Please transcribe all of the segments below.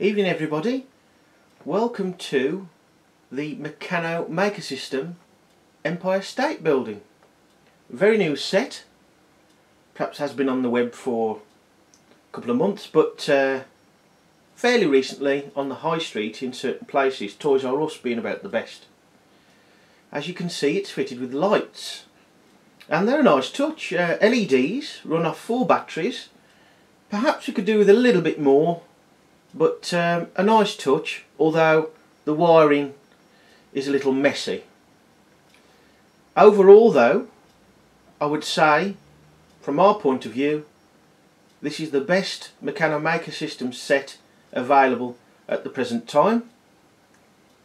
Evening everybody, welcome to the Meccano Maker System Empire State Building. Very new set, perhaps has been on the web for a couple of months, but fairly recently on the high street in certain places, Toys R Us being about the best. As you can see, it's fitted with lights and they're a nice touch. LEDs run off 4 batteries. Perhaps we could do with a little bit more, but a nice touch, although the wiring is a little messy. Overall though, I would say, from our point of view, this is the best Meccano Maker System set available at the present time.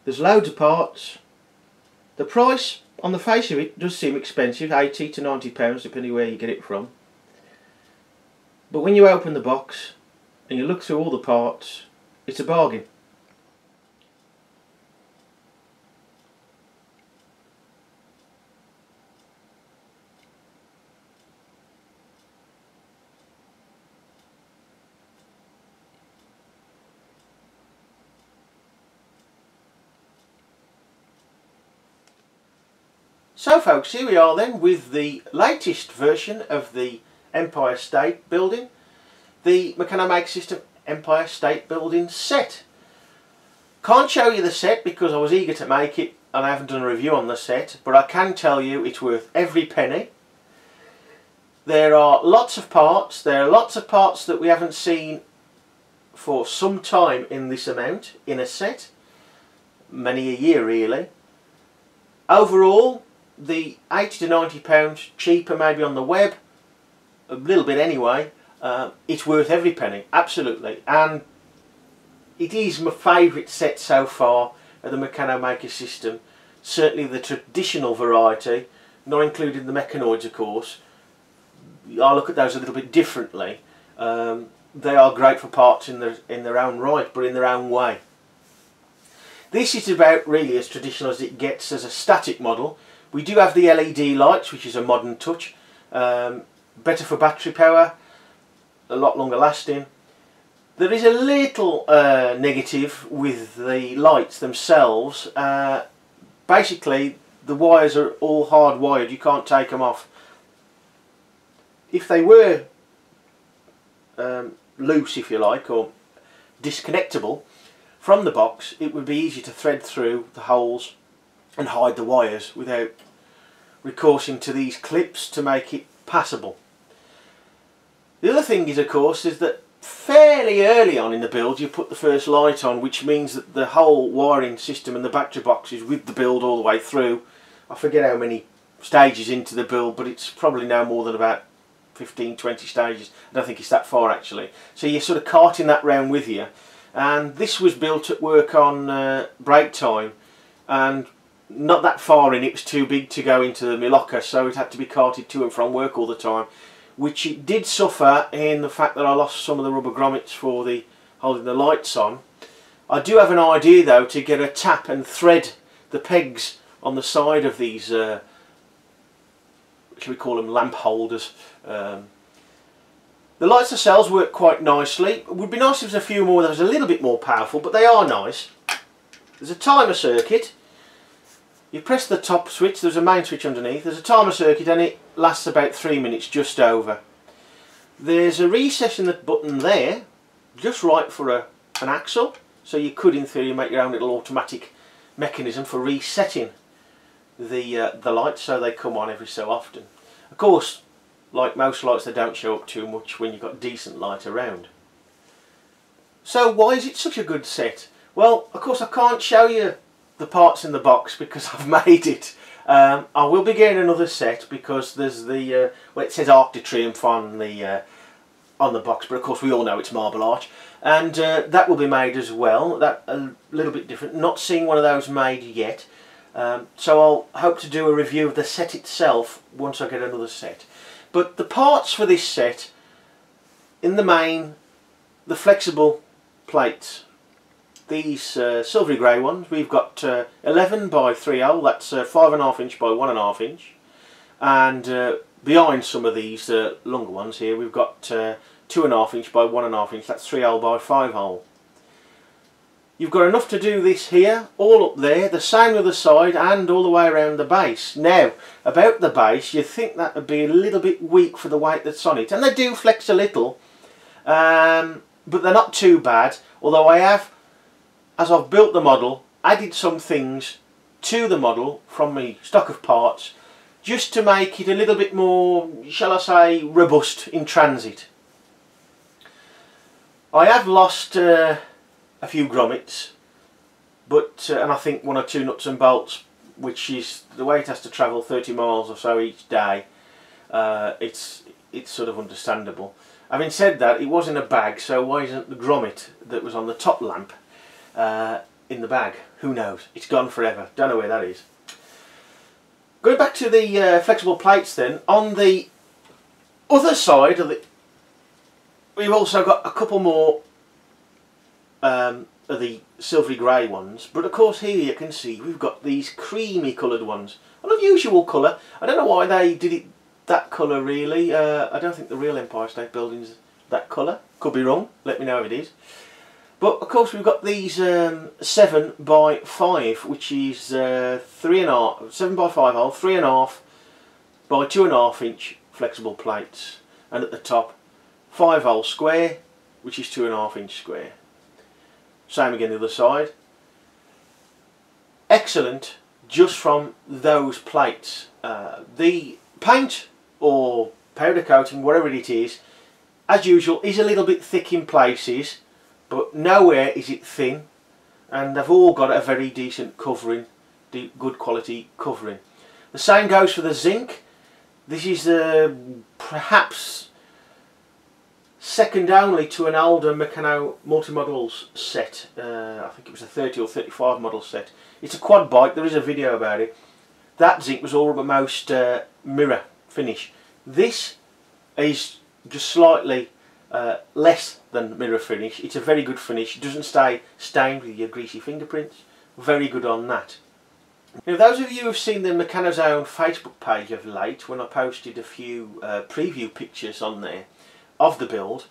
There's loads of parts. The price, on the face of it, does seem expensive, £80 to £90 depending where you get it from. But when you open the box and you look through all the parts, it's a bargain. So folks, here we are then with the latest version of the Empire State Building, the Meccano Maker System Empire State Building set. Can't show you the set because I was eager to make it and I haven't done a review on the set, but I can tell you it's worth every penny. There are lots of parts. There are lots of parts that we haven't seen for some time in this amount in a set, many a year really. Overall, the £80 to £90, cheaper maybe on the web, a little bit anyway. It's worth every penny, absolutely, and it is my favourite set so far of the Meccano Maker System, certainly the traditional variety, not including the Meccanoids of course. I look at those a little bit differently. They are great for parts in their own right, but in their own way. This is about really as traditional as it gets as a static model. We do have the LED lights, which is a modern touch, better for battery power, a lot longer lasting. There is a little negative with the lights themselves. Basically the wires are all hardwired, you can't take them off. If they were loose, if you like, or disconnectable from the box, it would be easy to thread through the holes and hide the wires without recourse to these clips to make it passable. The other thing is, of course, is that fairly early on in the build you put the first light on, which means that the whole wiring system and the battery box is with the build all the way through. I forget how many stages into the build, but it's probably no more than about 15-20 stages. I don't think it's that far actually. So you're sort of carting that round with you. And this was built at work on break time, and not that far in it was too big to go into the locker, so it had to be carted to and from work all the time, which it did suffer in the fact that I lost some of the rubber grommets for the holding the lights on. I do have an idea though to get a tap and thread the pegs on the side of these, shall we call them lamp holders. The lights themselves work quite nicely. It would be nice if there's a few more that was a little bit more powerful, but they are nice. There's a timer circuit. You press the top switch, there's a main switch underneath, there's a timer circuit and it lasts about 3 minutes, just over. There's a recess in the button there, just right for an axle, so you could in theory make your own little automatic mechanism for resetting the lights so they come on every so often. Of course, like most lights, they don't show up too much when you've got decent light around. So why is it such a good set? Well, of course I can't show you the parts in the box because I've made it. I will be getting another set because there's the well, it says Arc de Triumph on the box, but of course we all know it's Marble Arch, and that will be made as well. That a little bit different. Not seeing one of those made yet, so I'll hope to do a review of the set itself once I get another set. But the parts for this set, in the main, the flexible plates. These silvery grey ones, we've got 11 by 3/0, that's 5.5 inch by 1.5 inch, and behind some of these longer ones here we've got 2.5 inch by 1.5 inch, that's 3/0 by 5/0. You've got enough to do this here, all up there, the same other side and all the way around the base. Now, about the base, you think that would be a little bit weak for the weight that's on it. And they do flex a little, but they're not too bad. Although I have, as I've built the model, added some things to the model from my stock of parts, just to make it a little bit more, shall I say, robust in transit. I have lost... a few grommets, but and I think one or two nuts and bolts, which is the way it has to travel 30 miles or so each day. It's sort of understandable. Having said that, it was in a bag, so why isn't the grommet that was on the top lamp in the bag? Who knows? It's gone forever. Don't know where that is. Going back to the flexible plates, then on the other side of the, we've also got a couple more. Are the silvery grey ones, but of course here you can see we've got these creamy coloured ones, an unusual colour. I don't know why they did it that colour really. I don't think the real Empire State Building's that colour, could be wrong, let me know if it is. But of course we've got these 7 by 5, which is 7 by 5 hole, 3.5 by 2.5 inch flexible plates, and at the top 5 hole square, which is 2.5 inch square. Same again the other side. Excellent just from those plates. The paint or powder coating, whatever it is, as usual is a little bit thick in places, but nowhere is it thin, and they've all got a very decent covering, good quality covering. The same goes for the zinc. This is perhaps second only to an older Meccano multi-models set. I think it was a 30 or 35 model set. It's a quad bike, there is a video about it. That zinc was all almost mirror finish. This is just slightly less than mirror finish. It's a very good finish, it doesn't stay stained with your greasy fingerprints. Very good on that. Now those of you who have seen the MeccanoZone Facebook page of late, when I posted a few preview pictures on there of the build,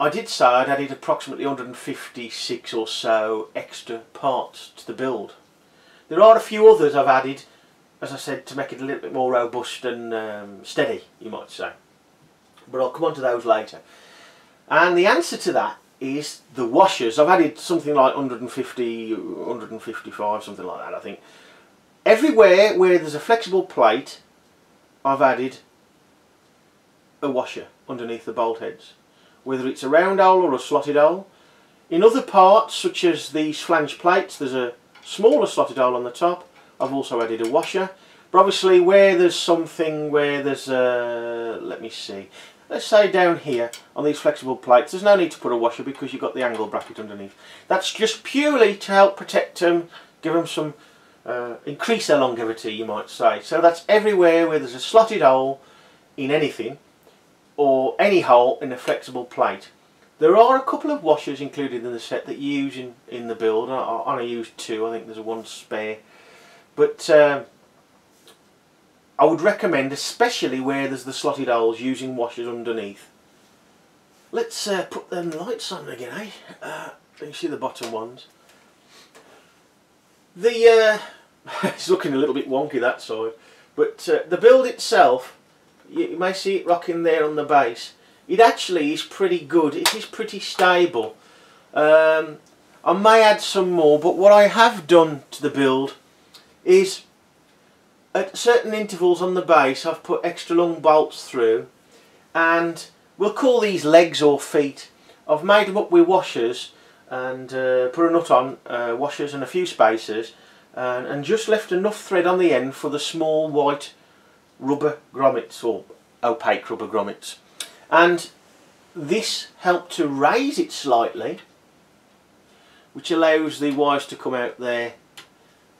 I did say I'd added approximately 156 or so extra parts to the build. There are a few others I've added, as I said, to make it a little bit more robust and steady, you might say. But I'll come on to those later. And the answer to that is the washers. I've added something like 150, 155, something like that, I think. Everywhere where there's a flexible plate, I've added a washer underneath the bolt heads, whether it's a round hole or a slotted hole. In other parts, such as these flange plates, there's a smaller slotted hole on the top. I've also added a washer. But obviously where there's something, where there's a, let me see, let's say down here on these flexible plates, there's no need to put a washer because you've got the angle bracket underneath. That's just purely to help protect them, give them some, increase their longevity, you might say. So that's everywhere where there's a slotted hole in anything, or any hole in a flexible plate. There are a couple of washers included in the set that you use in the build. I only use two, I think there's one spare. But I would recommend, especially where there's the slotted holes, using washers underneath. Let's put them lights on again, eh? You see the bottom ones. The it's looking a little bit wonky that side, but the build itself, you may see it rocking there on the base. It actually is pretty good. It is pretty stable. I may add some more, but what I have done to the build is at certain intervals on the base I've put extra long bolts through, and we'll call these legs or feet. I've made them up with washers and put a nut on, washers and a few spacers, and just left enough thread on the end for the small white rubber grommets, or opaque rubber grommets, and this helped to raise it slightly, which allows the wires to come out there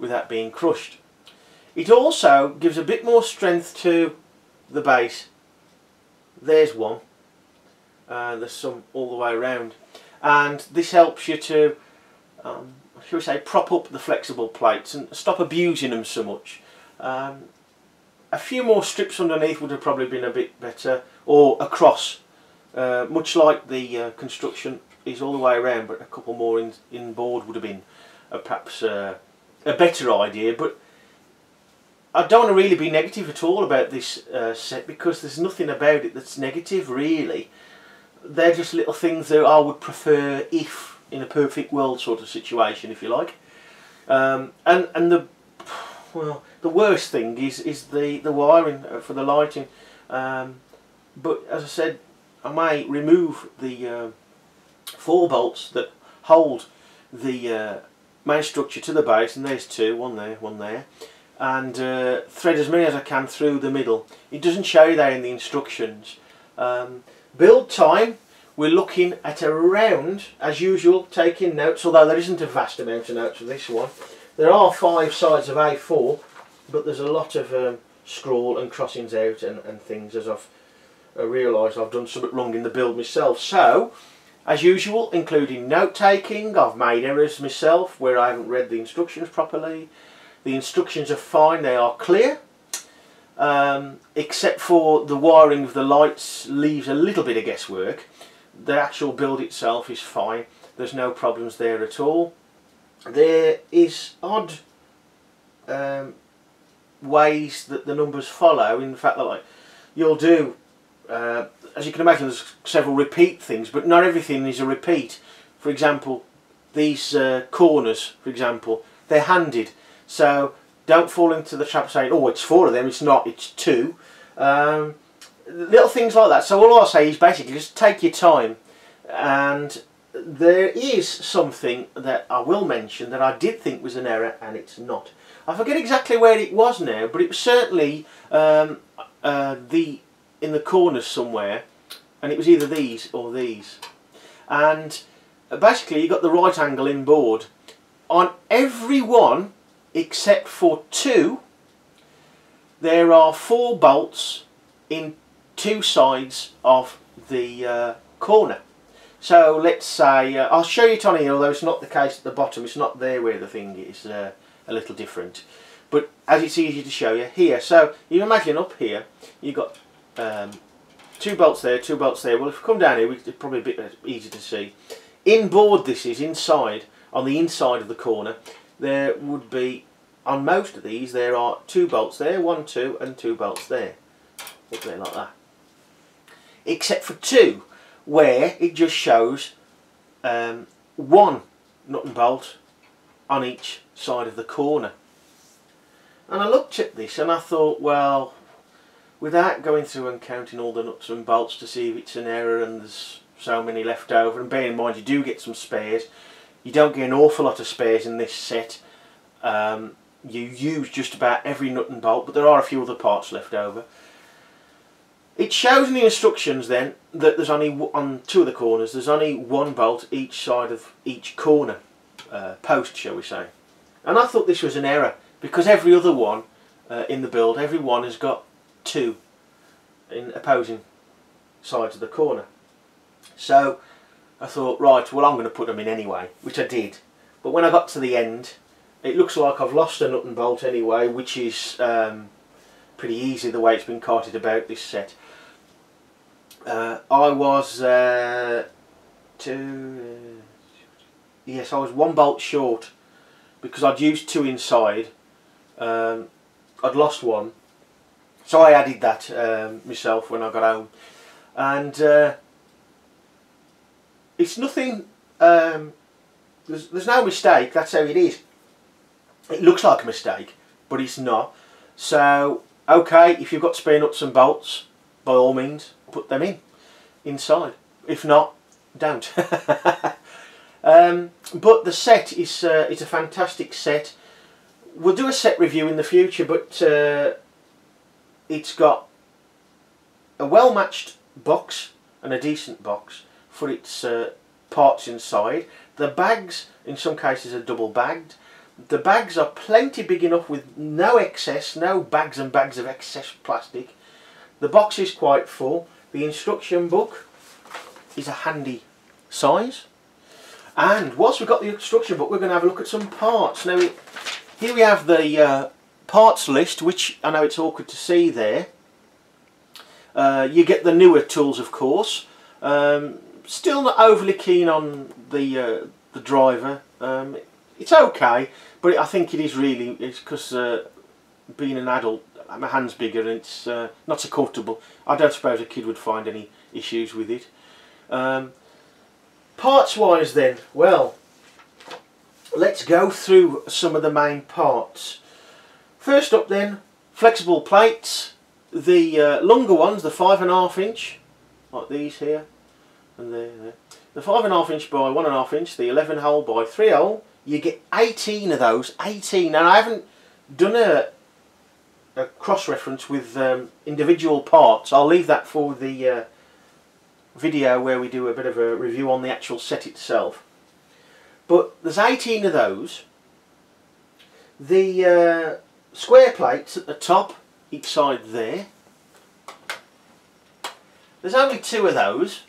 without being crushed. It also gives a bit more strength to the base. There's one, there's some all the way around, and this helps you to shall we say, prop up the flexible plates and stop abusing them so much. A few more strips underneath would have probably been a bit better, or across, much like the construction is all the way around, but a couple more in board would have been perhaps a better idea. But I don't want to really be negative at all about this set, because there's nothing about it that's negative really. They're just little things that I would prefer if, in a perfect world sort of situation, if you like. And the worst thing is the wiring for the lighting. But as I said, I may remove the 4 bolts that hold the main structure to the base, and there's 2, one there, and thread as many as I can through the middle. It doesn't show you that in the instructions. Build time, we're looking at around, as usual, taking notes, although there isn't a vast amount of notes for this one. There are 5 sides of A4, but there's a lot of scrawl and crossings out and things, as I've realised I've done something wrong in the build myself. So, as usual, including note taking, I've made errors myself where I haven't read the instructions properly. The instructions are fine, they are clear. Except for the wiring of the lights leaves a little bit of guesswork. The actual build itself is fine, there's no problems there at all. There is odd ways that the numbers follow. In fact, like, you'll do, as you can imagine, there's several repeat things, but not everything is a repeat. For example, these corners, for example, they're handed, so don't fall into the trap saying, oh, it's 4 of them, it's not, it's 2. Little things like that. So all I say is basically just take your time. And there is something that I will mention that I did think was an error, and it's not. I forget exactly where it was now, but it was certainly in the corners somewhere, and it was either these or these. And basically you got the right angle in board. On every one except for 2, there are 4 bolts in 2 sides of the corner. So let's say, I'll show you it on here, although it's not the case at the bottom, it's not there where the thing is, a little different. But as it's easy to show you here, so you imagine up here, you've got 2 bolts there, 2 bolts there. Well, if we come down here, it's probably a bit easier to see. Inboard, this is inside, on the inside of the corner, there would be, on most of these, there are 2 bolts there, 1, 2, and 2 bolts there. Up there like that. Except for 2, where it just shows 1 nut and bolt on each side of the corner. And I looked at this and I thought, well, without going through and counting all the nuts and bolts to see if it's an error, and there's so many left over, and bear in mind you do get some spares. You don't get an awful lot of spares in this set. You use just about every nut and bolt, but there are a few other parts left over. It shows in the instructions then that there's only, on 2 of the corners, there's only 1 bolt each side of each corner post, shall we say. And I thought this was an error, because every other one in the build, every one has got 2 in opposing sides of the corner. So I thought, right, well, I'm going to put them in anyway, which I did. But when I got to the end, it looks like I've lost a nut and bolt anyway, which is pretty easy the way it's been carted about, this set. I was yes, I was 1 bolt short, because I'd used 2 inside. I'd lost 1, so I added that myself when I got home. And it's nothing, there's no mistake, that's how it is. It looks like a mistake, but it's not. So, okay, if you've got spare nuts and bolts, by all means, put them in, inside. If not, don't. But the set is it's a fantastic set. We'll do a set review in the future, but it's got a well-matched box and a decent box for its parts inside. The bags in some cases are double bagged. The bags are plenty big enough with no excess, no bags and bags of excess plastic. The box is quite full. The instruction book is a handy size. And whilst we've got the instruction book, we're going to have a look at some parts. Now, here we have the parts list, which I know it's awkward to see there. You get the newer tools, of course. still not overly keen on the driver. It's okay, but I think it is really, it's because being an adult, my hand's bigger and it's not so comfortable. I don't suppose a kid would find any issues with it. Parts wise then, well, let's go through some of the main parts. First up then, flexible plates, the longer ones, the 5.5 inch, like these here, and there. The 5.5 inch by 1.5 inch, the 11 hole by 3 hole, you get 18 of those, 18, and I haven't done a cross-reference with individual parts. I'll leave that for the video where we do a bit of a review on the actual set itself. But there's 18 of those. The square plates at the top, each side there. There's only 2 of those,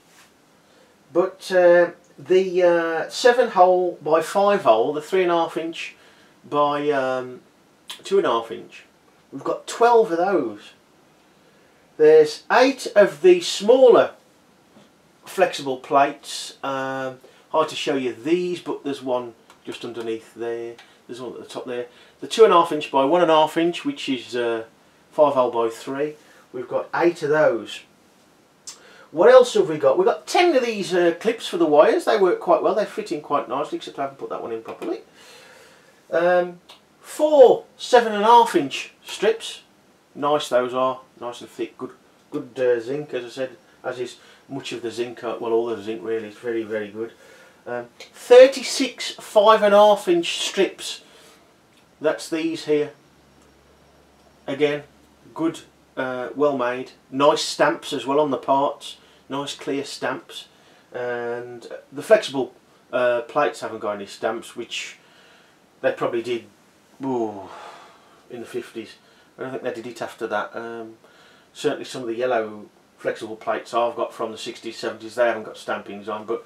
but the 7 hole by 5 hole, the 3.5 inch by 2.5 inch. We've got 12 of those. There's 8 of the smaller flexible plates. Hard to show you these, but there's one just underneath there. There's one at the top there. The 2.5 inch by 1.5 inch, which is 5 hole by 3. We've got 8 of those. What else have we got? We've got 10 of these clips for the wires. They work quite well. They fit in quite nicely, except I haven't put that one in properly. 4 7.5 inch strips. Nice, those are nice and thick. Good zinc, as I said. As is much of the zinc. Well, all the zinc really is very, very good. 36 5.5 inch strips. That's these here. Again, good, well made. Nice stamps as well on the parts. Nice clear stamps. And the flexible plates haven't got any stamps, which they probably did. Ooh, in the 50s. I don't think they did it after that. Certainly some of the yellow flexible plates I've got from the 60s, 70s, they haven't got stampings on, but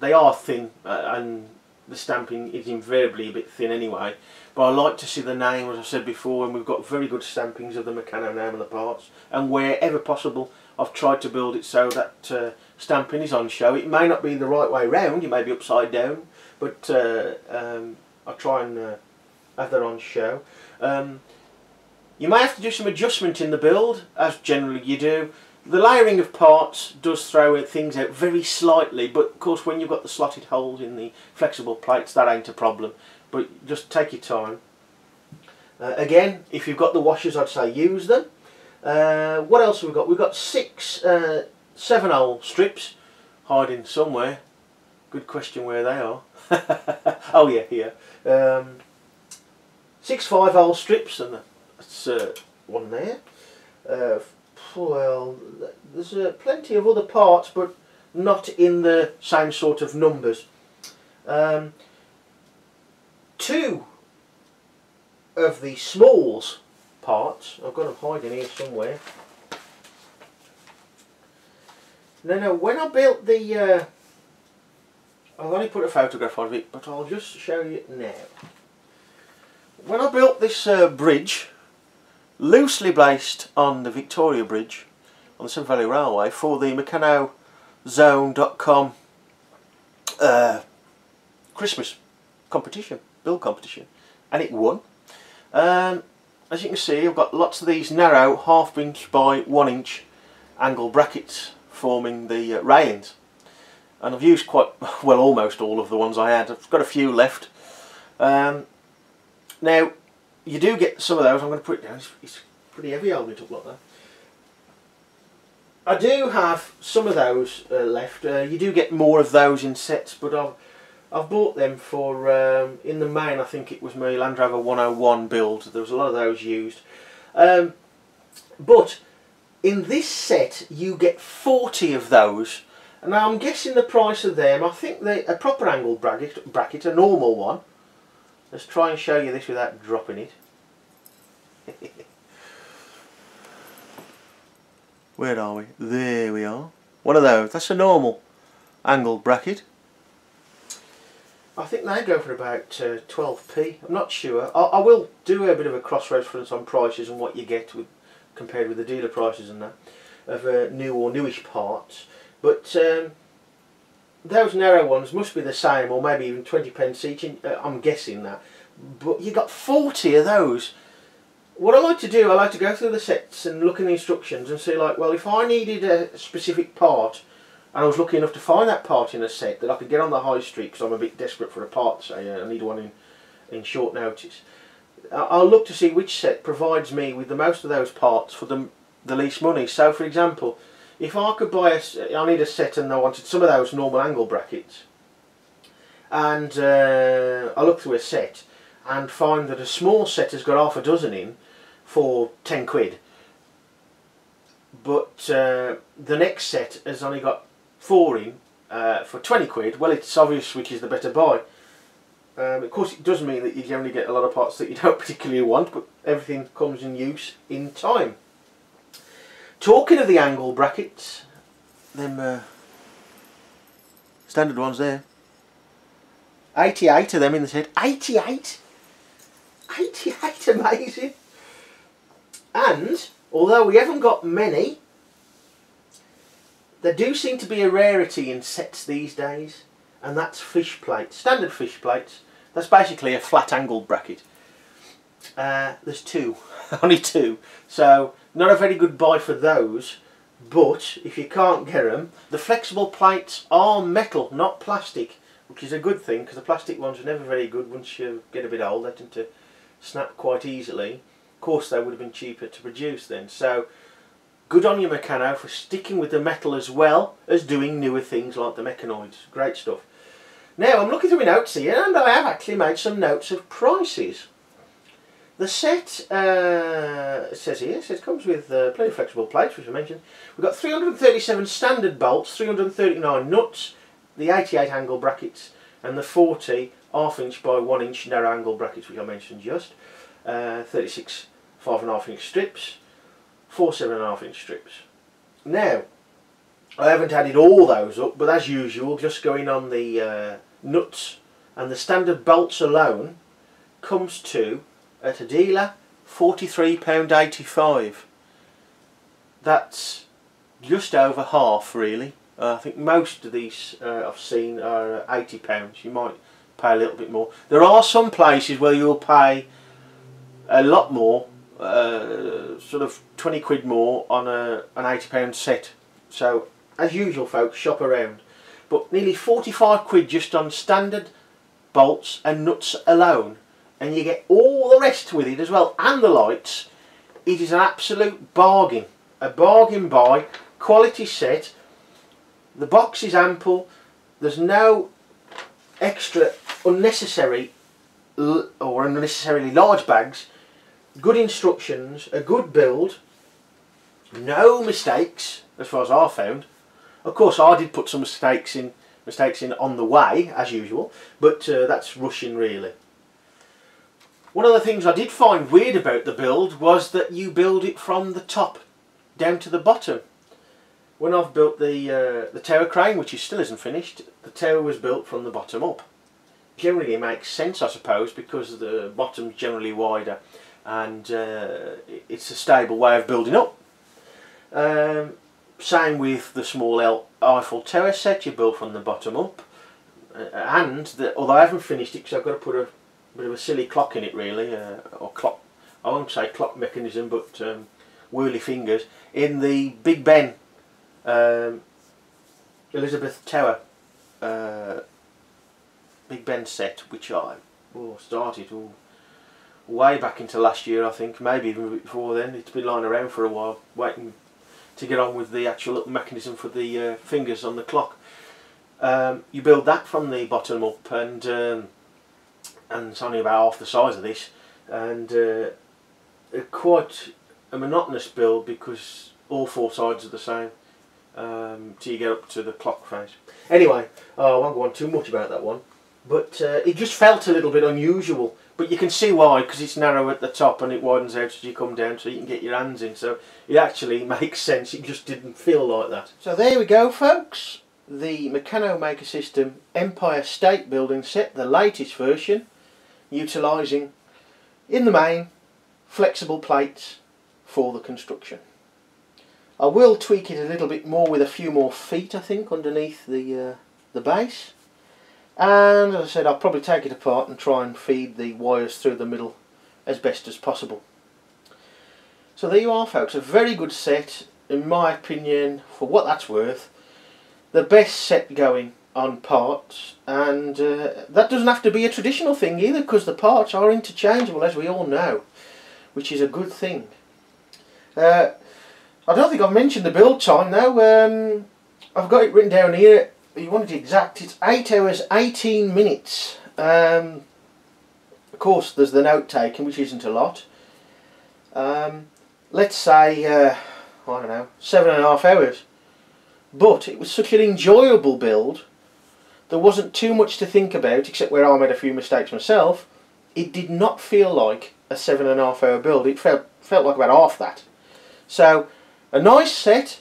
they are thin, and the stamping is invariably a bit thin anyway. But I like to see the name, as I said before, and we've got very good stampings of the Meccano name and the parts, and wherever possible I've tried to build it so that stamping is on show. It may not be the right way round, you may be upside down, but I try and have that on show. You may have to do some adjustment in the build, as generally you do. The layering of parts does throw things out very slightly, but of course when you've got the slotted holes in the flexible plates, that ain't a problem, but just take your time. Again, if you've got the washers, I'd say use them. What else have we got? We've got 6 7-hole strips hiding somewhere. Good question where they are. Oh yeah, here. 6 5-hole strips, and that's one there. Well, there's plenty of other parts, but not in the same sort of numbers. 2 of the smalls parts. I've got them hiding here somewhere. No, when I built the... I've only put a photograph of it, but I'll just show you it now. When I built this bridge, loosely based on the Victoria Bridge on the Sun Valley Railway for the MeccanoZone.com Christmas competition, build competition, and it won. As you can see, I've got lots of these narrow 1/2 inch by 1 inch angle brackets forming the railings, and I've used quite well almost all of the ones I had. I've got a few left. Now, you do get some of those. I'm going to put it down. It's pretty heavy holding it up like that. I do have some of those left. You do get more of those in sets, but I've bought them for, in the main, I think it was my Land Rover 101 build. There was a lot of those used. But in this set, you get 40 of those. And now I'm guessing the price of them, I think a proper angle bracket, a normal one. Let's try and show you this without dropping it. Where are we? There we are. One of those. That's a normal angle bracket. I think they go for about 12p. I'm not sure. I will do a bit of a cross-reference on prices and what you get with, compared with the dealer prices and that, of new or newish parts. But Those narrow ones must be the same, or maybe even 20p each. I'm guessing that. But you got 40 of those. What I like to do, I like to go through the sets and look in the instructions and see, like, well, if I needed a specific part and I was lucky enough to find that part in a set that I could get on the high street because I'm a bit desperate for a part, say I need one in short notice, I'll look to see which set provides me with the most of those parts for the least money. So, for example, if I could buy I need a set and I wanted some of those normal angle brackets, and I look through a set and find that a small set has got half a dozen in for £10, but the next set has only got 4 in for £20. Well, it's obvious which is the better buy. Of course, it does mean that you generally get a lot of parts that you don't particularly want, but everything comes in use in time. Talking of the angle brackets, them standard ones there, 88 of them in the set. 88? 88, amazing. And although we haven't got many, there do seem to be a rarity in sets these days, and that's fish plates, standard fish plates. That's basically a flat angled bracket. There's 2, only 2, so not a very good buy for those. But if you can't get them, the flexible plates are metal, not plastic, which is a good thing because the plastic ones are never very good once you get a bit old. They tend to snap quite easily. Of course, they would have been cheaper to produce then. So good on you, Meccano, for sticking with the metal as well as doing newer things like the Meccanoids. Great stuff. Now I'm looking through my notes here, and I have actually made some notes of prices. The set says comes with plenty of flexible plates, which I mentioned. We've got 337 standard bolts, 339 nuts, the 88 angle brackets, and the 40 ½-inch by 1-inch narrow angle brackets, which I mentioned just. 36 5½-inch strips, 4 7½-inch strips. Now, I haven't added all those up, but as usual, just going on the nuts and the standard bolts alone comes to, at a dealer, £43.85. That's just over half, really. I think most of these I've seen are £80. You might pay a little bit more. There are some places where you'll pay a lot more, sort of £20 more on an £80 set. So, as usual, folks, shop around. But nearly £45 just on standard bolts and nuts alone. And you get all the rest with it as well, and the lights. It is an absolute bargain. A bargain buy, quality set. The box is ample. There's no extra unnecessary or unnecessarily large bags. Good instructions, a good build, no mistakes as far as I found. Of course, I did put some mistakes in on the way as usual, but that's rushing really. One of the things I did find weird about the build was that you build it from the top down to the bottom. When I've built the tower crane, which is still isn't finished, the tower was built from the bottom up. Generally it makes sense, I suppose, because the bottom's generally wider and it's a stable way of building up. Same with the small Eiffel Tower set, you built from the bottom up. And although I haven't finished it because I've got to put a bit of a silly clock in it really, or clock, I won't say clock mechanism, but whirly fingers, in the Big Ben Elizabeth Tower Big Ben set, which I started way back into last year, I think, maybe even before then. It's been lying around for a while waiting to get on with the actual little mechanism for the fingers on the clock. You build that from the bottom up, and it's only about half the size of this, and quite a monotonous build because all 4 sides are the same till you get up to the clock face. Anyway, I won't go on too much about that one, but it just felt a little bit unusual, but you can see why, because it's narrow at the top and it widens out as you come down so you can get your hands in, so it actually makes sense. It just didn't feel like that. So there we go, folks, the Meccano Maker System Empire State Building set, the latest version, utilising in the main flexible plates for the construction. I will tweak it a little bit more with a few more feet, I think, underneath the base. And as I said, I'll probably take it apart and try and feed the wires through the middle as best as possible. So there you are, folks, a very good set, in my opinion, for what that's worth. The best set going on parts, and that doesn't have to be a traditional thing either, because the parts are interchangeable, as we all know, which is a good thing. I don't think I've mentioned the build time now. I've got it written down here. If you want it exact, it's 8 hours 18 minutes. Of course there's the note taking, which isn't a lot. Let's say, I don't know, 7.5 hours. But it was such an enjoyable build, there wasn't too much to think about, except where I made a few mistakes myself. It did not feel like a 7.5 hour build, it felt like about half that. So, a nice set,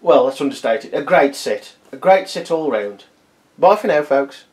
well that's understated, a great set all round. Bye for now, folks.